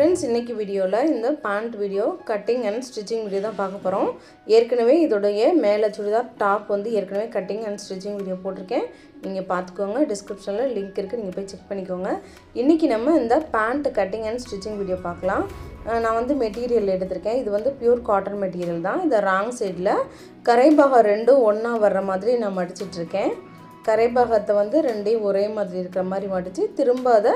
Friends इनकी video इन pant video cutting and stitching video தான் பார்க்க போறோம் ஏற்கனவே இதோடைய மேல சுடிதார் டாப் வந்து ஏற்கனவே கட்டிங் அண்ட் ஸ்டிச்சிங் வீடியோ போட்டுருக்கேன் நீங்க பாத்துக்கோங்க டிஸ்கிரிப்ஷன்ல லிங்க் இருக்கு நீங்க போய் செக் பண்ணிக்கோங்க இன்னைக்கு நம்ம இந்த pant cutting and stitching video பார்க்கலாம் நான் வந்து மெட்டீரியல் எடுத்துர்க்கேன் இது வந்து பியூர் காட்டன் மெட்டீரியல் தான் இந்த ராங் சைடுல கரைபாக ரெண்டும் ஒண்ணா வர்ற மாதிரி நான் மடிச்சிட்டு இருக்கேं கரைபாகத்தை வந்து ரெண்டே ஒரே மாதிரி இருக்கிற மாதிரி மடிச்சி திரும்ப அத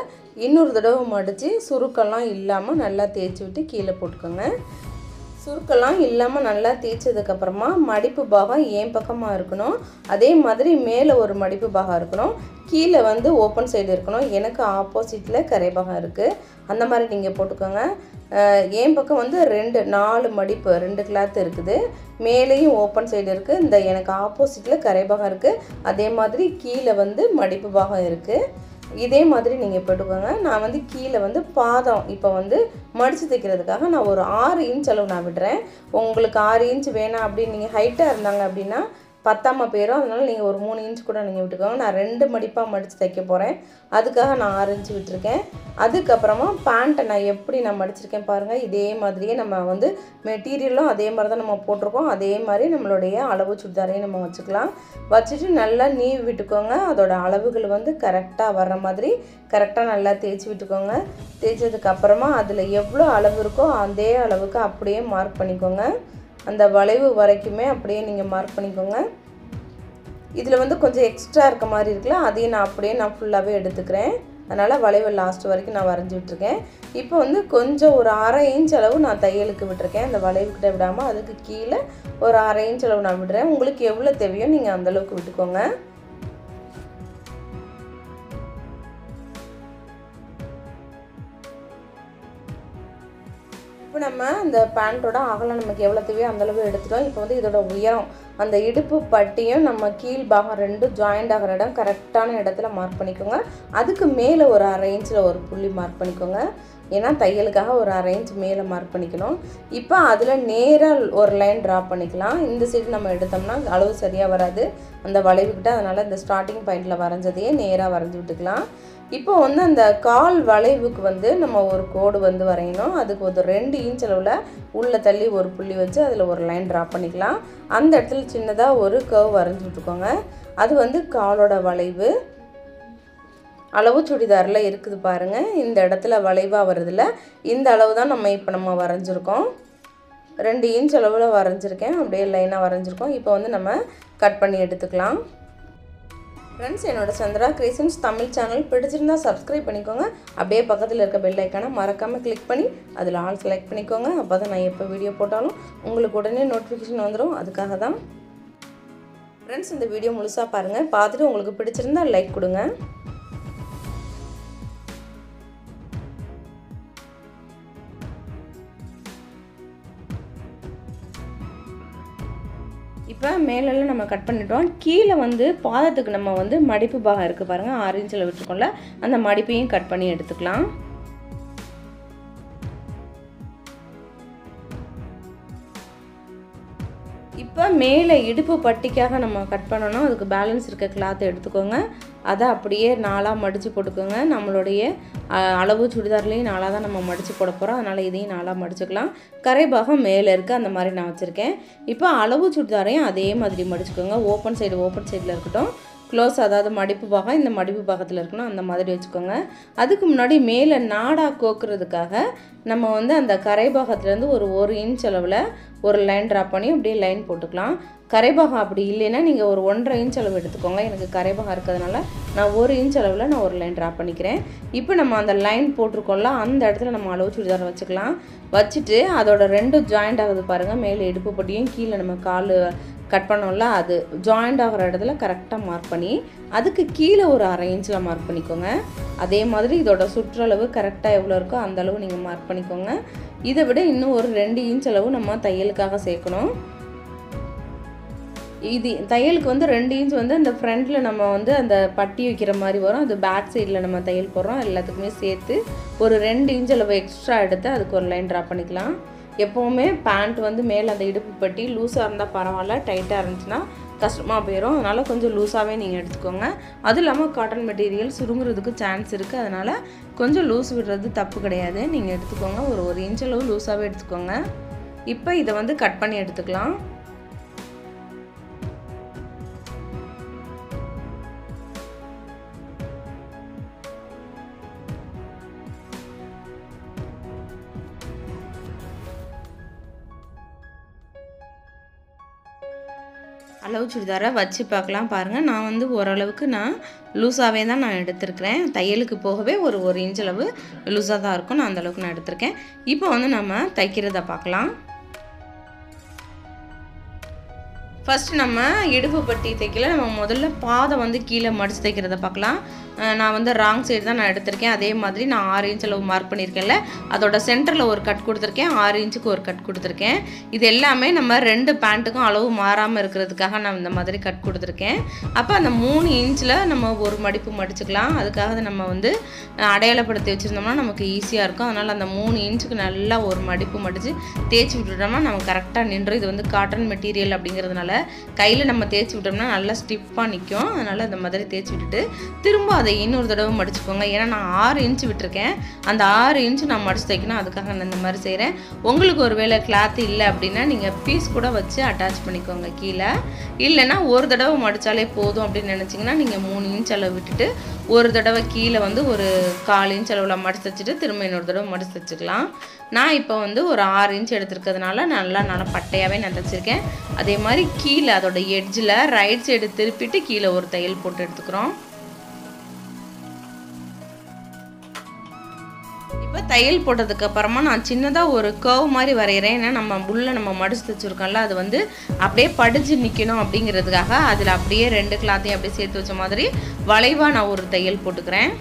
இன்னொரு தடவை மடிச்சி சுருக்கலாம் இல்லாம நல்லா தேய்ச்சி விட்டு கீழே போட்டுக்கங்க சுருக்கலாம் இல்லாம நல்லா தேய்ச்சதுக்கு அப்புறமா மடிப்பு பாகம் ஏன் பக்கமா இருக்கணும் அதே மாதிரி மேலே ஒரு மடிப்பு பாகம் இருக்கணும் கீழே வந்து ஓபன் சைடு இருக்கணும் எனக்கு ஆப்போசிட்ல கரைபாகம் இருக்கு அந்த மாதிரி நீங்க போட்டுக்கங்க ஏன் பக்கம் வந்து 2 4 மடிப்பு 2 கிளாத் இருக்குது மேலேயும் ஓபன் சைடு இருக்கு இந்த எனக்கு ஆப்போசிட்ல கரைபாகம் இருக்கு அதே மாதிரி கீழே வந்து மடிப்பு பாகம் இருக்கு இதே மாதிரி நீங்க போட்டுக்கோங்க நான் வந்து கீழ வந்து பாதம் இப்போ வந்து மடிச்சி தைக்கிறதுக்காக நான் ஒரு 6 இன்ச் அளவு நான் விடுறேன் உங்களுக்கு 6 இன்ச் வேணா அப்படி நீங்க ஹைட்டா இருந்தாங்க அப்படினா 10ஆம் பேரும் அதனால நீங்க ஒரு 3 இன்ச் கூட நீங்க விட்டுக்கோங்க நான் 2 மடிப்பா மடிச்சி தைக்க போறேன் அதுக்காக நான் 6 இன்ச் விட்டுர்க்கேன் அதுக்கு அப்புறமா பாண்ட் நான் எப்படி நான் மடிச்சிருக்கேன் பாருங்க இதே மாதிரியே நம்ம வந்து மெட்டீரியலும் அதே மாதிரி தான் நம்ம போட்டுறோம் அதே மாதிரி நம்மளுடைய அளவு சுடிதாரை நம்ம வச்சுக்கலாம் வச்சிட்டு நல்லா நீவி விட்டுக்கோங்க அதோட அளவுகள் வந்து கரெக்ட்டா வர்ற மாதிரி கரெக்ட்டா நல்லா தேய்ச்சி விட்டுக்கோங்க தேய்ச்சதுக்கு அப்புறமா அதுல எவ்வளவு அளவு இருக்கோ அதே அளவுக்கு அப்படியே மார்க் பண்ணிக்கோங்க அந்த வளைவு வரைக்குமே அப்படியே நீங்க மார்க் பண்ணிக்கோங்க இதுல வந்து கொஞ்சம் எக்ஸ்ட்ரா இருக்க மாதிரி இருக்குல அதையே நான் அப்படியே நான் ஃபுல்லாவே எடுத்துக்கிறேன் அதனால வளைவு லாஸ்ட் வரைக்கும் நான் வரைஞ்சி விட்டுர்க்கேன் இப்போ வந்து கொஞ்சம் ஒரு 1/2 இன்ச் அளவு நான் தையலுக்கு விட்டுர்க்கேன் அந்த வளைவு கிட்ட விடாம அதுக்கு கீழ ஒரு 1/2 இன்ச் அளவு நான் விடுறேன் உங்களுக்கு எவ்வளவு தேவையோ நீங்க அந்த அளவுக்கு விட்டுக்கோங்க இப்போ நம்ம அந்த பேண்டோட அகலம் நமக்கு எவ்வளவு தேவையோ அந்த அளவு எடுத்துட்டோம் இப்போ வந்து இதோட உயரம் அந்த இடுப்பு பட்டியும் நம்ம கீழ் பாகம் ரெண்டும் ஜாயிண்ட் ஆகற இடம் கரெக்ட்டான இடத்துல மார்க் பண்ணிக்கோங்க அதுக்கு மேலே ஒரு 1/2 இன்ச்ல ஒரு புள்ளி மார்க் பண்ணிக்கோங்க ஏனா தையலுக்காக ஒரு 1/2 இன்ச் மேலே மார்க் பண்ணிக்கணும் இப்போ அதுல நேரா ஒரு லைன் டிரா பண்ணிக்கலாம் இந்த சைடு நம்ம எடுத்தோம்னா அளவு சரியா வராது அந்த வளைவுகிட்ட அதனால இந்த ஸ்டார்டிங் பாயிண்ட்ல வரைஞ்சதே நேரா வரைஞ்சு விட்டுக்கலாம் இப்போ வந்து அந்த கால் வளைவுக்கு வந்து நம்ம ஒரு கோடு வந்து வரையணும் அதுக்கு ஒரு 2 இன்ச் அளவுல உள்ள தள்ளி ஒரு புள்ளி வச்சு அதுல ஒரு லைன் டிரா பண்ணிக்கலாம் அந்த இடத்துல சின்னதா ஒரு கர்வ் வரைஞ்சு விட்டுக்கோங்க அது வந்து காலோட வளைவு அளவு சுடிதார்ல இருக்குது பாருங்க இந்த இடத்துல வளைவா வருதுல இந்த அளவு தான் நம்ம இப்போ நம்ம வரைஞ்சிருக்கோம் 2 இன்ச் அளவுல வரைஞ்சிருக்கேன் அப்படியே லைனா வரைஞ்சிருக்கோம் இப்போ வந்து நம்ம கட் பண்ணி எடுத்துக்கலாம் फ्रेंड्स என்னோட சந்திரா கிரியேஷன்ஸ் தமிழ் சேனல் பிடிச்சிருந்தா சப்ஸ்கிரைப் பண்ணிக்கோங்க அப்படியே பக்கத்துல இருக்க பெல் ஐகானை மறக்காம கிளிக் பண்ணி அதுல ஆல் செலக்ட் பண்ணிக்கோங்க அப்பதான் நான் எப்ப வீடியோ போட்டாலும் உங்களுக்கு உடனே நோட்டிஃபிகேஷன் வந்துரும் அதுக்காக தான் फ्रेंड्स இந்த வீடியோ முழுசா பாருங்க பார்த்துட்டு உங்களுக்கு பிடிச்சிருந்தா லைக் கொடுங்க இப்போ மேலே நம்ம கட் பண்ணிட்டோம் கீழே வந்து பாதத்துக்கு நம்ம வந்து மடிப்பு பாகம் இருக்கு பாருங்க 6 இன்ச்ல விட்டுக்கோம்ல அந்த மடிப்பையும் கட் பண்ணி எடுத்துக்கலாம் இப்போ மேலே இடுப்பு பட்டிக்காக நம்ம கட் பண்ணனும் அதுக்கு பேலன்ஸ் இருக்க கிளாத் எடுத்துக்கோங்க அத அப்படியே நாளா மடிச்சு போட்டுக்கோங்க நம்மளுடைய அளவு சுடிதார்லயே நாளா தான் நம்ம மடிச்சு போட போறோம் அதனால இதையும் நாளா மடிச்சுக்கலாம் கரை பாகம் மேல இருக்கு அந்த மாதிரி நான் வச்சிருக்கேன் இப்போ அளவு சுடிதாரையும் அதே மாதிரி மடிச்சுக்கோங்க ஓபன் சைடுல இருக்கட்டும் க்ளோஸ் அதாவது மடிப்பு பாகம் இந்த மடிப்பு பாகத்துல இருக்கணும் அந்த மாதிரி வச்சுக்கோங்க அதுக்கு முன்னாடி மேலே நாடா கோக்குறதுக்காக நம்ம வந்து அந்த கரை பாகத்துல இருந்து ஒரு 1 இன்ச் அளவுல ஒரு லைன் டிரா பண்ணி அப்படியே லைன் போட்டுக்கலாம் கரை பாகம் அப்படி இல்லைனா நீங்க ஒரு 1.5 இன்ச் அளவு எடுத்துக்கோங்க எனக்கு கரை பாகம் இருக்கிறதுனால நான் 1 இன்ச் அளவுல நான் ஒரு லைன் டிரா பண்ணிக்கிறேன் இப்போ நம்ம அந்த லைன் போட்டுக்கோம்ல அந்த இடத்துல நம்ம அளவு சுடிதார் வச்சுக்கலாம் வச்சிட்டு அதோட ரெண்டும் ஜாயிண்ட் ஆகுது பாருங்க மேலே இடுப்பு பட்டியும் கீழே நம்ம கால் கட் பண்ணோம்ல அது ஜாயிண்ட் ஆகிற இடத்துல கரெக்ட்டா மார்க் பண்ணி அதுக்கு கீழே ஒரு 1/2 இன்ச்ல மார்க் பண்ணிக்கோங்க அதே மாதிரி இதோட சுற்றளவு கரெக்ட்டா எவ்வளவு இருக்கோ அந்த அளவு நீங்க மார்க் பண்ணிக்கோங்க இதை விட இன்னும் ஒரு 2 இன்ச் அளவு நம்ம தையலுக்காக சேர்க்கணும் இது தையலுக்கு வந்து 2 இன்ச் வந்து அந்த ஃப்ரண்ட்ல நம்ம வந்து அந்த பட்டி வைக்கிற மாதிரி வரும் அது பேக் சைடுல நம்ம தையல் போறோம் எல்லாத்துக்குமே சேர்த்து ஒரு 2 இன்ச் அளவு எக்ஸ்ட்ரா எடுத்து அதுக்கு ஒரு லைன் டிரா பண்ணிக்கலாம் எப்பவுமே பேண்ட் வந்து மேல அந்த இடுப்பு பட்டி லூஸா இருந்தா பரவாயில்ல டைட்டா இருந்துச்சுன்னா கஷ்டமாக போயிடும். அதனால் கொஞ்சம் லூஸாகவே நீங்கள் எடுத்துக்கோங்க. அதுவும் இல்லாமல் காட்டன் மெட்டீரியல் சுருங்குறதுக்கு சான்ஸ் இருக்குது. அதனால் கொஞ்சம் லூஸ் விடுறது தப்பு கிடையாது, நீங்கள் எடுத்துக்கோங்க. ஒரு இன்ச் அளவு லூஸாகவே எடுத்துக்கோங்க. இப்போ இதை வந்து கட் பண்ணி எடுத்துக்கலாம். அளவு சுடிதாரை வச்சு பார்க்கலாம். பாருங்கள், நான் வந்து ஓரளவுக்கு நான் லூஸாகவே தான் நான் எடுத்திருக்கிறேன். தையலுக்கு போகவே ஒரு இன்ச் அளவு லூஸாக தான் இருக்கும். நான் அந்தளவுக்கு நான் எடுத்திருக்கேன். இப்போ வந்து நம்ம தைக்கிறத பார்க்கலாம். ஃபஸ்ட்டு நம்ம இடுப்பு பட்டி தைக்கல, நம்ம முதல்ல பாதை வந்து கீழே மடித்து தைக்கிறத பார்க்கலாம். நான் வந்து ராங் சைடு தான் நான் எடுத்திருக்கேன். அதே மாதிரி நான் 6 இன்ச் அளவு மார்க் பண்ணியிருக்கேன்ல, அதோட சென்டரில் ஒரு கட் கொடுத்துருக்கேன், 6 இன்ச்சுக்கு ஒரு கட் கொடுத்துருக்கேன். இது எல்லாமே நம்ம 2 பேண்ட்டுக்கும் அளவு மாறாமல் இருக்கிறதுக்காக நான் இந்த மாதிரி கட் கொடுத்துருக்கேன். அப்போ அந்த 3 இன்ச்சில் நம்ம ஒரு மடிப்பு மடிச்சுக்கலாம். அதுக்காக நம்ம வந்து அடையாளப்படுத்தி வச்சுருந்தோம்னா நமக்கு ஈஸியாக இருக்கும். அதனால் அந்த 3 இன்ச்சுக்கு நல்லா ஒரு மடிப்பு மடித்து தேய்ச்சி விட்டுட்டோம்னா நம்ம கரெக்டாக நின்றோம். இது வந்து காட்டன் மெட்டீரியல் அப்படிங்கிறதுனால கையில் நம்ம தேய்ச்சி விட்டோம்னா நல்லா ஸ்டிப்பாக நிற்கும். அதனால் அந்த மாதிரி தேய்ச்சி விட்டுட்டு திரும்ப அதை இன்னொரு தடவை மடிச்சுக்கோங்க. ஏன்னா நான் 6 இன்ச்சு விட்டுருக்கேன். அந்த 6 இன்ச்சு நான் மடித்து தைக்கணும். அதுக்காக நான் இந்த மாதிரி செய்கிறேன். உங்களுக்கு ஒரு வேளை கிளாத் இல்லை அப்படின்னா நீங்கள் பீஸ் கூட வச்சு அட்டாச் பண்ணிக்கோங்க கீழே. இல்லைன்னா ஒரு தடவை மடித்தாலே போதும் அப்படின்னு நினச்சிங்கன்னா நீங்கள் 3 இன்ச் அளவு விட்டுட்டு ஒரு தடவை கீழே வந்து ஒரு 4 இன்ச் அளவில் மடித்து தைச்சிட்டு திரும்ப இன்னொரு தடவை மடித்து தைச்சிக்கலாம். நான் இப்போ வந்து ஒரு 6 இன்ச் எடுத்துருக்கிறதுனால நல்லா பட்டையாகவே நான் தைச்சிருக்கேன். அதே மாதிரி கீழே அதோட எட்ஜில் ரைட் சைடு திருப்பிட்டு கீழே ஒரு தையல் போட்டு எடுத்துக்கிறோம். இப்போ தையல் போட்டதுக்கு அப்புறமா நான் சின்னதாக ஒரு கர்வ் மாதிரி வரைகிறேன். ஏன்னா நம்ம உள்ளே நம்ம மடிச்சு தைச்சிருக்கோம்ல, அது வந்து அப்படியே படிச்சு நிற்கணும் அப்படிங்கிறதுக்காக அதில் அப்படியே 2 கிளாத்தையும் அப்படியே சேர்த்து வச்ச மாதிரி வளைவாக நான் ஒரு தையல் போட்டுக்கிறேன்.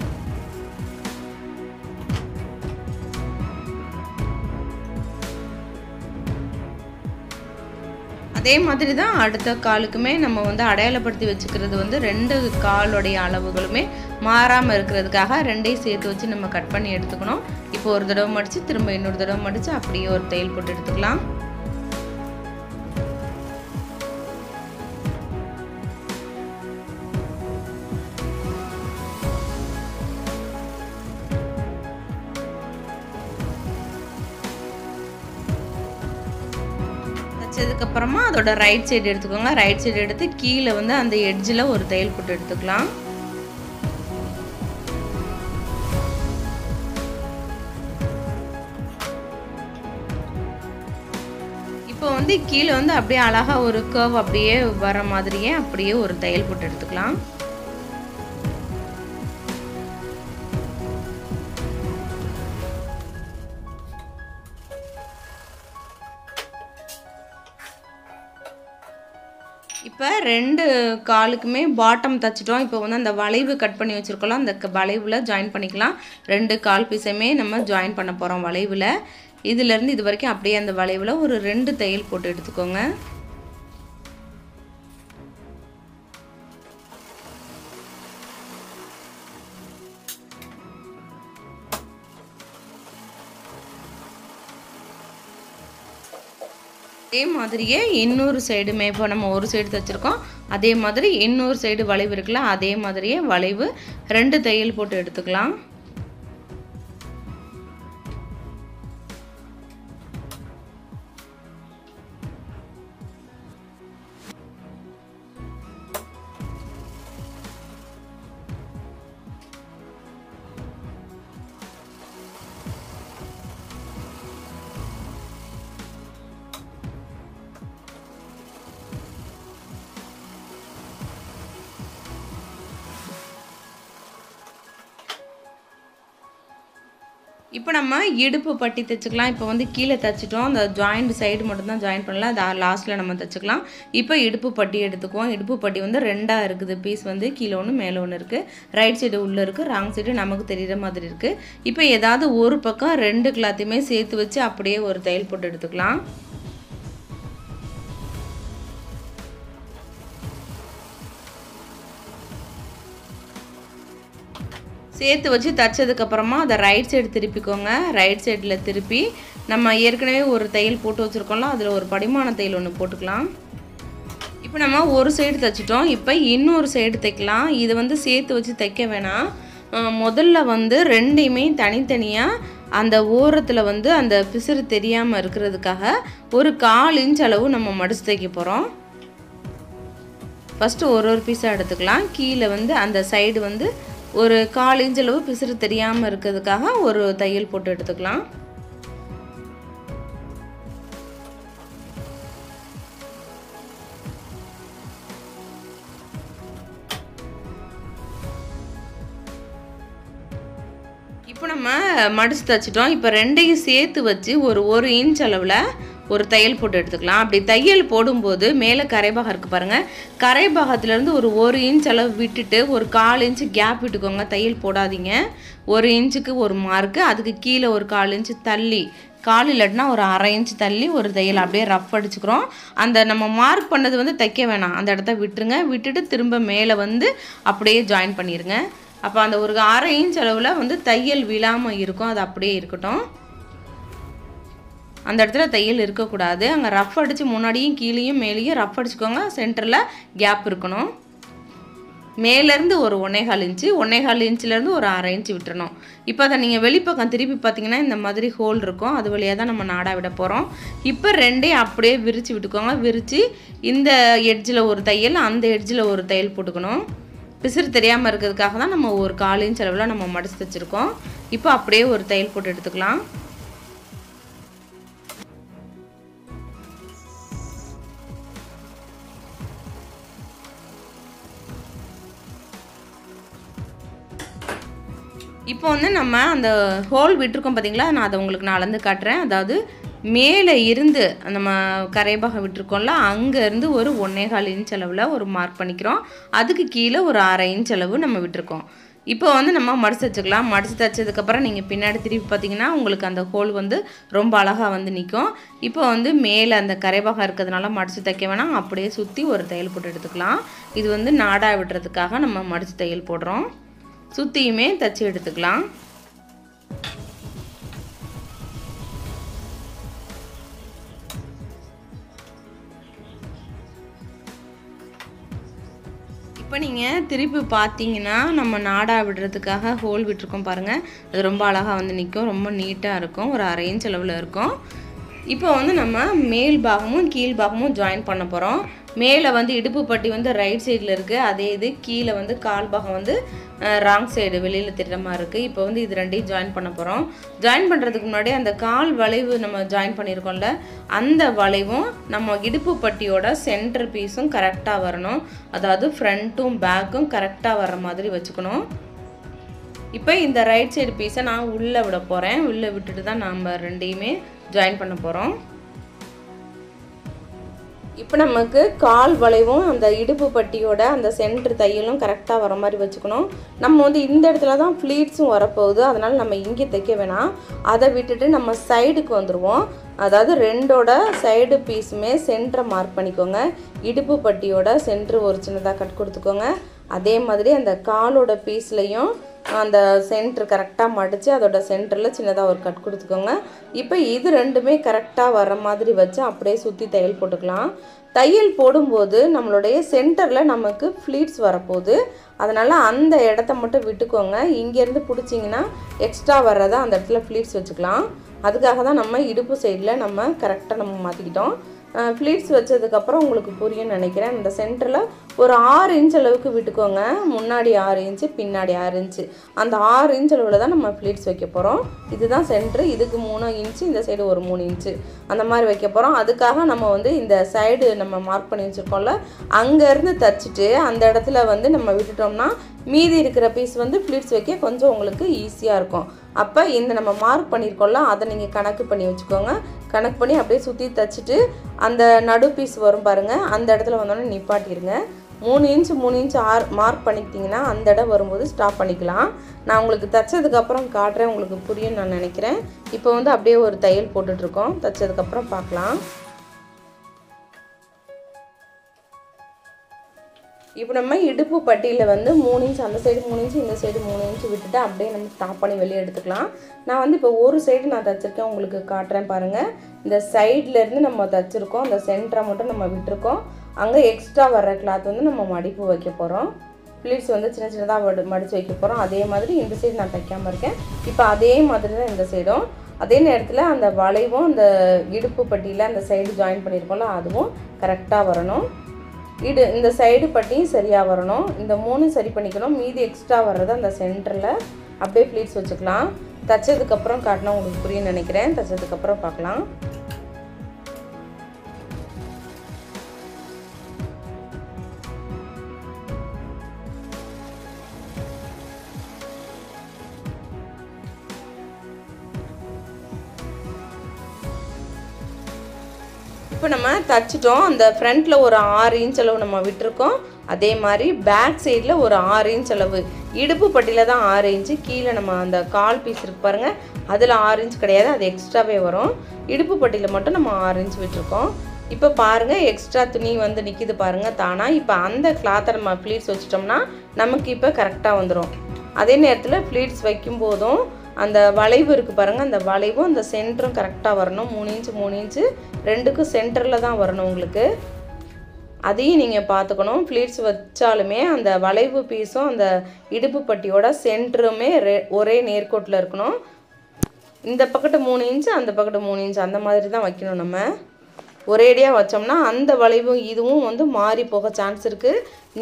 அதே மாதிரி தான் அடுத்த காலுக்குமே நம்ம வந்து அடையாளப்படுத்தி வச்சுக்கிறது வந்து 2 காலோடைய அளவுகளுமே மாறாமல் இருக்கிறதுக்காக 2ஐயும் சேர்த்து வச்சு நம்ம கட் பண்ணி எடுத்துக்கணும். இப்போ ஒரு தடவை மடித்து திரும்ப இன்னொரு தடவை மடித்து அப்படியே ஒரு தையல் போட்டு எடுத்துக்கலாம். அதுக்கப்புறமா அதோட ரைட் சைடு எடுத்துக்கோங்க. ரைட் சைடு எடுத்து கீழே வந்து அந்த எட்ஜில் ஒரு தையல் போட்டு எடுத்துக்கலாம். இப்போ வந்து கீழே வந்து அப்படியே அழகாக ஒரு கர்வ் அப்படியே வர மாதிரியே அப்படியே ஒரு தையல் போட்டு எடுத்துக்கலாம். இப்போ 2 காலுக்குமே பாட்டம் தைச்சிட்டோம். இப்போ வந்து அந்த வளைவு கட் பண்ணி வச்சுருக்கோம், அந்த வளைவில் ஜாயின் பண்ணிக்கலாம். 2 கால் பீஸையுமே நம்ம ஜாயின் பண்ண போகிறோம் வளைவில். இதிலேருந்து இது வரைக்கும் அப்படியே அந்த வளைவில் ஒரு 2 தையல் போட்டு எடுத்துக்கோங்க. அதே மாதிரியே இன்னொரு சைடுமே, இப்போ நம்ம ஒரு சைடு தைச்சிருக்கோம், அதே மாதிரி இன்னொரு சைடு வளைவு இருக்குல்ல, அதே மாதிரியே வளைவு 2 தையல் போட்டு எடுத்துக்கலாம். இப்போ நம்ம இடுப்பு பட்டி தைச்சிக்கலாம். இப்போ வந்து கீழே தைச்சிட்டோம், அந்த ஜாயிண்ட் சைடு மட்டும்தான் ஜாயின் பண்ணலாம், அது லாஸ்ட்டில் நம்ம தைச்சிக்கலாம். இப்போ இடுப்பு பட்டி எடுத்துக்குவோம். இடுப்பு பட்டி வந்து 2 இருக்குது. பீஸ் வந்து கீழே ஒன்று மேலே ஒன்று இருக்குது. ரைட் சைடு உள்ளே இருக்குது, ராங் சைடு நமக்கு தெரிகிற மாதிரி இருக்குது. இப்போ ஏதாவது ஒரு பக்கம் 2 கிளாத்தையுமே சேர்த்து வச்சு அப்படியே ஒரு தையல் போட்டு எடுத்துக்கலாம். சேர்த்து வச்சு தைச்சதுக்கப்புறமா அதை ரைட் சைடு திருப்பிக்கோங்க. ரைட் சைடில் திருப்பி நம்ம ஏற்கனவே ஒரு தையல் போட்டு வச்சுருக்கோம்ல, அதில் ஒரு படிமான தையல் ஒன்று போட்டுக்கலாம். இப்போ நம்ம ஒரு சைடு தச்சிட்டோம். இப்போ இன்னொரு சைடு தைக்கலாம். இது வந்து சேர்த்து வச்சு தைக்க வேணாம். முதல்ல வந்து ரெண்டையுமே தனித்தனியாக அந்த ஓரத்தில் வந்து அந்த பிசுறு தெரியாமல் இருக்கிறதுக்காக ஒரு 1/4 இன்ச் அளவு நம்ம மடிச்சு தைக்க போகிறோம். ஃபஸ்ட்டு ஒரு பீஸாக எடுத்துக்கலாம். கீழே வந்து அந்த சைடு வந்து ஒரு 1/4 இன்ச் அளவு பிசுறு தெரியாமல் இருக்கிறதுக்காக ஒரு தையல் போட்டு எடுத்துக்கலாம். இப்போ நம்ம மடிச்சு தைச்சிட்டோம். இப்போ ரெண்டையும் சேர்த்து வச்சு ஒரு 1 இன்ச் அளவில் ஒரு தையல் போட்டு எடுத்துக்கலாம். அப்படி தையல் போடும்போது மேலே கரைபாகம் இருக்குது பாருங்கள். கரைபாகத்துலேருந்து ஒரு 1 இன்ச் அளவு விட்டுட்டு ஒரு 1/4 இன்ச்சு கேப் விட்டுக்கோங்க. தையல் போடாதீங்க. 1 இன்ச்சுக்கு ஒரு மார்க்கு, அதுக்கு கீழே ஒரு 1/4 இன்ச்சு தள்ளி, 1/4 இல்லாட்டினா ஒரு 1/2 இன்ச் தள்ளி ஒரு தையல் அப்படியே ரஃப் அடிச்சுக்கிறோம். அந்த நம்ம மார்க் பண்ணது வந்து தைக்க வேணாம், அந்த இடத்த விட்டுருங்க. விட்டுட்டு திரும்ப மேலே வந்து அப்படியே ஜாயின் பண்ணிடுங்க. அப்போ அந்த ஒரு 1/2 இன்ச் அளவில் வந்து தையல் விழாமல் இருக்கும், அது அப்படியே இருக்கட்டும். அந்த இடத்துல தையல் இருக்கக்கூடாது. அங்கே ரஃப் அடித்து முன்னாடியும் கீழேயும் மேலேயும் ரஃப் அடிச்சுக்கோங்க. சென்டரில் கேப் இருக்கணும். மேலேருந்து ஒரு 1/4 இன்ச்சு, 1/4 இன்ச்சுலேருந்து ஒரு 1/2 இன்ச்சு விட்டுறணும். இப்போ அதை நீங்கள் வெளிப்பக்கம் திருப்பி பார்த்தீங்கன்னா இந்த மாதிரி ஹோல் இருக்கும். அது வழியாக தான் நம்ம நாடா விட போகிறோம். இப்போ ரெண்டையும் அப்படியே விரித்து விட்டுக்கோங்க. விரித்து இந்த எட்ஜில் ஒரு தையல், அந்த எட்ஜில் ஒரு தையல் போட்டுக்கணும். பிசுறு தெரியாமல் இருக்கிறதுக்காக தான் நம்ம ஒரு 1/4 இன்ச் அளவில் நம்ம மடிச்சு தைச்சிருக்கோம். இப்போ அப்படியே ஒரு தையல் போட்டு எடுத்துக்கலாம். இப்போ வந்து நம்ம அந்த ஹோல் விட்டுருக்கோம் பார்த்தீங்களா, நான் அதை உங்களுக்கு நான் அளந்து காட்டுறேன். அதாவது மேலே இருந்து நம்ம கரைபாகம் விட்டுருக்கோம்ல, அங்கேருந்து ஒரு 1/4 இன்ச் அளவில் ஒரு மார்க் பண்ணிக்கிறோம். அதுக்கு கீழே ஒரு 1/2 இன்ச் அளவு நம்ம விட்டுருக்கோம். இப்போ வந்து நம்ம மடிச்சு தைச்சிக்கலாம். மடிச்சு தைச்சதுக்கப்புறம் நீங்கள் பின்னாடி திருப்பி பார்த்தீங்கன்னா உங்களுக்கு அந்த ஹோல் வந்து ரொம்ப அழகாக வந்து நிற்கும். இப்போ வந்து மேலே அந்த கரைபாகம் இருக்கிறதுனால மடிச்சு தைக்க வேணாம். அப்படியே சுற்றி ஒரு தையல் போட்டு எடுத்துக்கலாம். இது வந்து நாடா விடுறதுக்காக நம்ம மடிச்சு தையல் போடுறோம். சுற்றியுமே தைச்சி எடுத்துக்கலாம். இப்போ நீங்கள் திருப்பி பார்த்தீங்கன்னா நம்ம நாடா விடுறதுக்காக ஹோல் விட்டுருக்கோம் பாருங்கள். அது ரொம்ப அழகாக வந்து நிற்கும், ரொம்ப நீட்டாக இருக்கும், ஒரு 1/2 இன்ச் அளவில் இருக்கும். இப்போ வந்து நம்ம மேல் பாகமும் கீழ் பாகமும் ஜாயின் பண்ண போகிறோம். மேலே வந்து இடுப்பு பட்டி வந்து ரைட் சைடில் இருக்குது, அதே இது கீழே வந்து கால் பாகம் வந்து ராங் சைடு வெளியில் தெரிகிற மாதிரி இருக்குது. இப்போ வந்து இது ரெண்டையும் ஜாயின் பண்ண போகிறோம். ஜாயின் பண்ணுறதுக்கு முன்னாடி அந்த கால் வளைவு நம்ம ஜாயின் பண்ணியிருக்கோம்ல, அந்த வளைவும் நம்ம இடுப்பு பட்டியோட சென்டர் பீஸும் கரெக்டாக வரணும். அதாவது ஃப்ரண்ட்டும் பேக்கும் கரெக்டாக வர்ற மாதிரி வச்சுக்கணும். இப்போ இந்த ரைட் சைடு பீஸை நான் உள்ளே விட போகிறேன். உள்ளே விட்டுட்டு தான் நாம் ரெண்டையுமே ஜாயின் பண்ண போகிறோம். இப்போ நமக்கு கால் வளைவும் அந்த இடுப்பு பட்டியோட அந்த சென்டர் தையலும் கரெக்டாக வர மாதிரி வச்சுக்கணும். நம்ம வந்து இந்த இடத்துல தான் ஃப்ளீட்ஸும் வரப்போகுது, அதனால் நம்ம இங்கே தைக்க வேணாம். அதை விட்டுட்டு நம்ம சைடுக்கு வந்துடுவோம். அதாவது ரெண்டோட சைடு பீஸுமே சென்டரை மார்க் பண்ணிக்கோங்க. இடுப்பு பட்டியோட சென்டர் ஒரு சின்னதாக கட் கொடுத்துக்கோங்க. அதே மாதிரி அந்த காலோட பீஸ்லேயும் அந்த சென்டர் கரெக்டாக மடித்து அதோட சென்டரில் சின்னதாக ஒரு கட் கொடுத்துக்கோங்க. இப்போ இது ரெண்டுமே கரெக்டாக வர மாதிரி வச்சு அப்படியே சுற்றி தையல் போட்டுக்கலாம். தையல் போடும்போது நம்மளுடைய சென்டரில் நமக்கு ஃப்ளீட்ஸ் வரப்போகுது, அதனால் அந்த இடத்த மட்டும் விட்டுக்கோங்க. இங்கேருந்து பிடிச்சிங்கன்னா எக்ஸ்ட்ரா வர்றதை அந்த இடத்துல ஃப்ளீட்ஸ் வச்சுக்கலாம். அதுக்காக தான் நம்ம இடுப்பு சைடில் நம்ம கரெக்டாக நம்ம மாற்றிக்கிட்டோம். ஃப்ளீட்ஸ் வச்சதுக்கப்புறம் உங்களுக்கு புரியும்னு நினைக்கிறேன். இந்த சென்டரில் ஒரு 6 இன்ச் அளவுக்கு விட்டுக்கோங்க. முன்னாடி 6 இன்ச்சு, பின்னாடி 6 இன்ச்சு, அந்த 6 இன்ச் அளவில் தான் நம்ம ஃப்ளீட்ஸ் வைக்க போகிறோம். இதுதான் சென்ட்ரு. இதுக்கு 3 இன்ச்சு, இந்த சைடு ஒரு 3 இன்ச்சு, அந்த மாதிரி வைக்க போகிறோம். அதுக்காக நம்ம வந்து இந்த சைடு நம்ம மார்க் பண்ணி வச்சுருக்கோம்ல, அங்கேருந்து தைச்சிட்டு அந்த இடத்துல வந்து நம்ம விட்டுட்டோம்னா மீதி இருக்கிற பீஸ் வந்து ஃப்ளீட்ஸ் வைக்க கொஞ்சம் உங்களுக்கு ஈஸியாக இருக்கும். அப்போ இந்த நம்ம மார்க் பண்ணியிருக்கோம்ல, அதை நீங்கள் கணக்கு பண்ணி வச்சுக்கோங்க. கணக்கு பண்ணி அப்படியே சுற்றி தைச்சிட்டு அந்த நடு பீஸ் வரும் பாருங்கள், அந்த இடத்துல வந்தோடனே நிப்பாட்டிடுங்க. 3 இன்ச் 3 இன்ச் மார்க் பண்ணிக்கிட்டிங்கன்னா அந்த இடம் வரும்போது ஸ்டாப் பண்ணிக்கலாம். நான் உங்களுக்கு தைச்சதுக்கப்புறம் காட்டுறேன், உங்களுக்கு புரியும் நான் நினைக்கிறேன். இப்போ வந்து அப்படியே ஒரு தையல் போட்டுட்ருக்கோம். தைச்சதுக்கப்புறம் பார்க்கலாம். இப்போ நம்ம இடுப்பு பட்டியில் வந்து 3 இன்ச் அந்த சைடு, 3 இன்ச் இந்த சைடு, 3 இன்ச் விட்டுட்டு அப்படியே நம்ம ஸ்டாப் பண்ணி வெளியே எடுத்துக்கலாம். நான் வந்து இப்போ ஒரு சைடு நான் தைச்சிருக்கேன், உங்களுக்கு காட்டுறேன் பாருங்கள். இந்த சைட்லேருந்து நம்ம தைச்சிருக்கோம், அந்த சென்டரை மட்டும் நம்ம விட்டுருக்கோம். அங்கே எக்ஸ்ட்ரா வர கிளாத் வந்து நம்ம மடிப்பு வைக்க போறோம் ப்ளீட்ஸ் வந்து சின்ன சின்னதா மடிச்சு வைக்க போறோம் அதே மாதிரி இந்த சைடு நான் தைக்காம இருக்கேன் இப்போ அதே மாதிரி தான் இந்த சைடும் அதே நேரத்துல அந்த வளைவும் அந்த இடுப்பு பட்டியில அந்த சைடு ஜாயின் பண்ணிருப்போம்ல அதுவும் கரெக்ட்டா வரணும் இது இந்த சைடு பட்டியும் சரியா வரணும் இந்த மூணு சரி பண்ணிக்கணும் மீதி எக்ஸ்ட்ரா வரது அந்த சென்டர்ல அப்படியே ப்ளீட்ஸ் வச்சுக்கலாம் தச்சதுக்கு அப்புறம் காட்டணும் உங்களுக்கு புரிய நினைக்கிறேன் தச்சதுக்கு அப்புறம் பார்க்கலாம் இப்போ நம்ம தச்சிட்டோம் அந்த फ्रंटல ஒரு 6 இன்ச் அளவு நம்ம விட்டுறோம் அதே மாதிரி பேக் சைடுல ஒரு 6 இன்ச் அளவு இடுப்பு பட்டியில தான் 6 இன்ச் கீழ நம்ம அந்த கால் பீஸ் இருக்கு பாருங்க அதுல 6 இன்ச் கிடையாது அது எக்ஸ்ட்ராவே வரும் இடுப்பு பட்டியில மட்டும் நம்ம 6 இன்ச் விட்டுறோம் இப்போ பாருங்க எக்ஸ்ட்ரா துணி வந்து நிக்குது பாருங்க தானா இப்போ அந்த கிளாத் நம்ம ப்ளீட்ஸ் வச்சிட்டோம்னா நமக்கு இப்போ கரெக்ட்டா வந்துரும் அதே நேரத்துல ப்ளீட்ஸ் வைக்கும் போதும் அந்த வளைவு இருக்கு பாருங்க அந்த வளைவும் அந்த சென்டரும் கரெக்ட்டா வரணும் 3 இன்ச் 3 இன்ச் ரெண்டுக்கு சென்டர்ல தான் வரணும் உங்களுக்கு அதையும் நீங்க பாத்துக்கணும் ப்ளீட்ஸ் வச்சாலுமே அந்த வளைவு பீஸும் அந்த இடுப்பு பட்டியோட சென்டருமே ஒரே நேர்க்கோட்ல இருக்கணும் இந்த பக்கத்து 3 இன்ச் அந்த பக்கத்து 3 இன்ச் அந்த மாதிரி தான் வைக்கணும் நம்ம ஒரேடியா வச்சோம்னா அந்த வளைவும் இதுவும் வந்து மாறி போக சான்ஸ் இருக்கு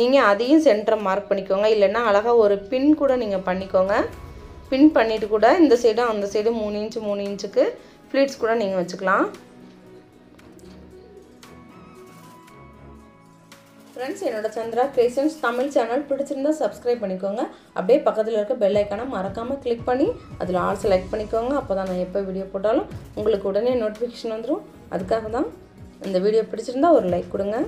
நீங்க அதையும் சென்டரை மார்க் பண்ணிக்கோங்க இல்லனா அழகா ஒரு பின் கூட நீங்க பண்ணிக்கோங்க பின் பண்ணிட்டு கூட இந்த சைடு அந்த சைடு 3 இன்ச் 3 இன்ச்சுக்கு ப்ளீட்ஸ் கூட நீங்க வச்சுக்கலாம் फ्रेंड्स என்னோட சந்திரா கிரியேஷன்ஸ் தமிழ் சேனல் பிடிச்சிருந்தா சப்ஸ்கிரைப் பண்ணிக்கோங்க அப்படியே பக்கத்துல இருக்க பெல் ஐகானை மறக்காம கிளிக் பண்ணி அதுல ஆல் செலக்ட் பண்ணிக்கோங்க அப்பதான் நான் எப்ப வீடியோ போட்டாலும் உங்களுக்கு உடனே நோட்டிபிகேஷன் வந்துரும் அதுக்காக தான் இந்த வீடியோ பிடிச்சிருந்தா ஒரு லைக் கொடுங்க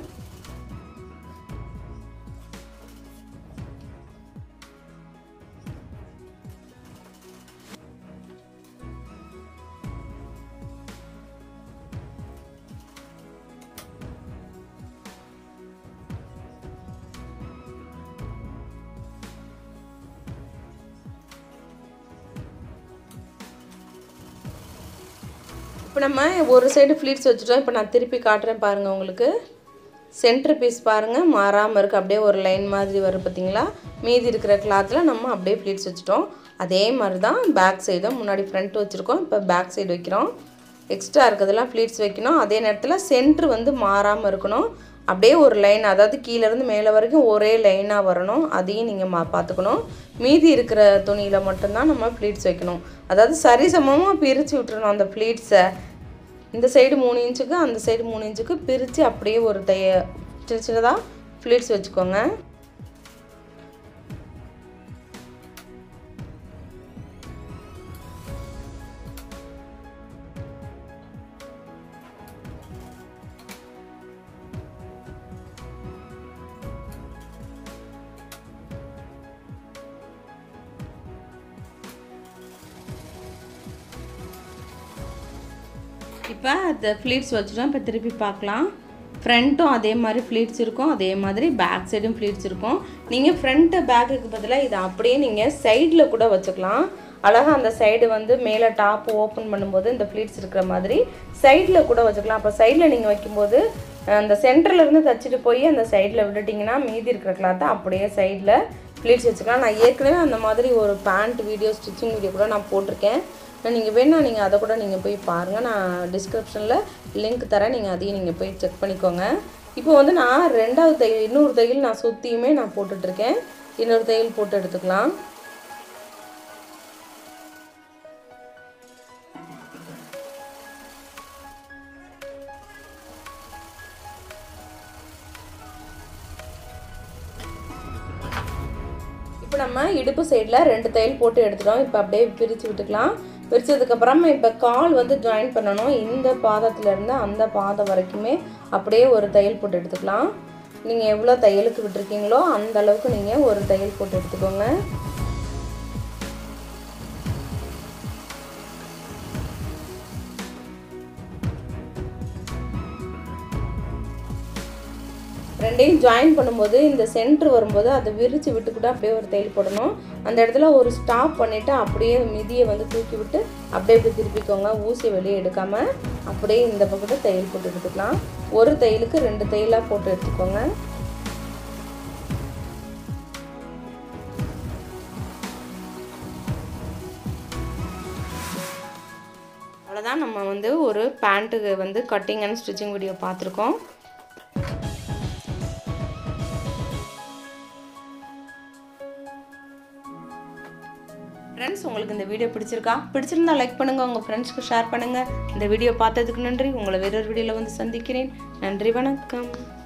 இப்போ நம்ம ஒரு சைடு ஃப்ளீட்ஸ் வச்சிட்டோம் இப்போ நான் திருப்பி காட்றேன் பாருங்க உங்களுக்கு சென்டர் பீஸ் பாருங்க மாறாம இருக்கு அப்படியே ஒரு லைன் மாதிரி வரும் பாத்தீங்களா மீதி இருக்கிற கிளாத்ல நம்ம அப்படியே ஃப்ளீட்ஸ் வச்சிட்டோம் அதே மாதிரி தான் பேக் சைடும் முன்னாடி ஃப்ரண்ட் வச்சிருக்கோம் இப்போ பேக் சைடு வைக்கிறோம் எக்ஸ்ட்ரா இருக்கதெல்லாம் ஃப்ளீட்ஸ் வைக்கணும் அதே நேரத்துல சென்டர் வந்து மாறாம இருக்கணும் அப்படியே ஒரு லைன் அதாவது கீழ இருந்து மேலே வரைக்கும் ஒரே லைனா வரணும் அதையும் நீங்க பாத்துக்கணும் மீதி இருக்கிற துணியில மட்டும் தான் நம்ம ப்ளீட்ஸ் வைக்கணும் அதாவது சரிசமமா பிரிச்சு விட்டுறணும் அந்த ப்ளீட்ஸை இந்த சைடு 3 இன்ச்சுக்கு அந்த சைடு 3 இன்ச்சுக்கு பிரிச்சு அப்படியே ஒரு சின்ன சின்னதா ப்ளீட்ஸ் வச்சுக்கோங்க இப்போ அந்த ஃப்ளீட்ஸ் வச்சிட்டோம் இப்போ திருப்பி பார்க்கலாம் ஃப்ரண்ட்டும் அதே மாதிரி ஃப்ளீட்ஸ் இருக்கும் அதே மாதிரி பேக் சைடும் ஃப்ளீட்ஸ் இருக்கும் நீங்கள் ஃப்ரண்ட் பேக்குக்கு பதிலாக இதை அப்படியே நீங்கள் சைடில் கூட வச்சுக்கலாம் அழகாக அந்த சைடு வந்து மேலே டாப் ஓப்பன் பண்ணும்போது இந்த ஃப்ளீட்ஸ் இருக்கிற மாதிரி சைடில் கூட வச்சுக்கலாம் அப்போ சைடில் நீங்கள் வைக்கும்போது அந்த சென்டர்லேருந்து தச்சுட்டு போய் அந்த சைடில் விட்டுட்டிங்கன்னா மீதி இருக்கிற கிளாத்தை அப்படியே சைடில் ஃப்ளீட்ஸ் வச்சுக்கலாம் நான் ஏற்கனவே அந்த மாதிரி ஒரு பேண்ட் வீடியோ ஸ்டிச்சிங் வீடியோ கூட நான் போட்டிருக்கேன் நீங்கள் வேணா நீங்கள் அதை கூட நீங்கள் போய் பாருங்கள் நான் டிஸ்கிரிப்ஷனில் லிங்க் தரேன் நீங்கள் அதையும் நீங்கள் போய் செக் பண்ணிக்கோங்க இப்போ வந்து நான் ரெண்டாவது தையல் இன்னொரு தையல் நான் சுற்றியுமே நான் போட்டுட்ருக்கேன் இன்னொரு தையல் போட்டு எடுத்துக்கலாம் இப்போ நம்ம இடுப்பு சைடில் ரெண்டு தையல் போட்டு எடுத்துட்டோம் இப்போ அப்படியே பிரித்து விட்டுக்கலாம் பிரிச்சதுக்கு அப்புறமா இப்போ கால் வந்து ஜாயின் பண்ணணும் இந்த பாதத்திலேருந்து அந்த பாதம் வரைக்குமே அப்படியே ஒரு தையல் போட்டு எடுத்துக்கலாம் நீங்கள் எவ்வளோ தையலுக்கு விட்டுருக்கீங்களோ அந்த அளவுக்கு நீங்கள் ஒரு தையல் போட்டு எடுத்துக்கோங்க ரெண்டு அதையும் ஜாயின் பண்ணும்போது இந்த சென்டர் வரும்போது அதை விரிச்சு விட்டுக்கிட்டு அப்படியே ஒரு தையல் போடணும். அந்த இடத்துல ஒரு ஸ்டாப் பண்ணிவிட்டு அப்படியே மிதியை வந்து தூக்கி விட்டு அப்படியே இப்படி திருப்பிக்கோங்க. ஊசி வெளியே எடுக்காமல் அப்படியே இந்த பக்கத்தில் தையல் போட்டு எடுத்துக்கலாம். ஒரு தையலுக்கு 2 தையலாக போட்டு எடுத்துக்கோங்க. அவ்வளோதான், நம்ம வந்து ஒரு பேண்ட்டுக்கு வந்து கட்டிங் அண்ட் ஸ்டிச்சிங் வீடியோ பார்த்துருக்கோம். फ्रेंड्स உங்களுக்கு இந்த வீடியோ பிடிச்சிருந்தா லைக் பண்ணுங்க, உங்க फ्रेंड्सக்கு ஷேர் பண்ணுங்க. இந்த வீடியோ பார்த்ததுக்கு நன்றி. உங்களை வேறொரு வீடியோல வந்து சந்திக்கிறேன். நன்றி, வணக்கம்.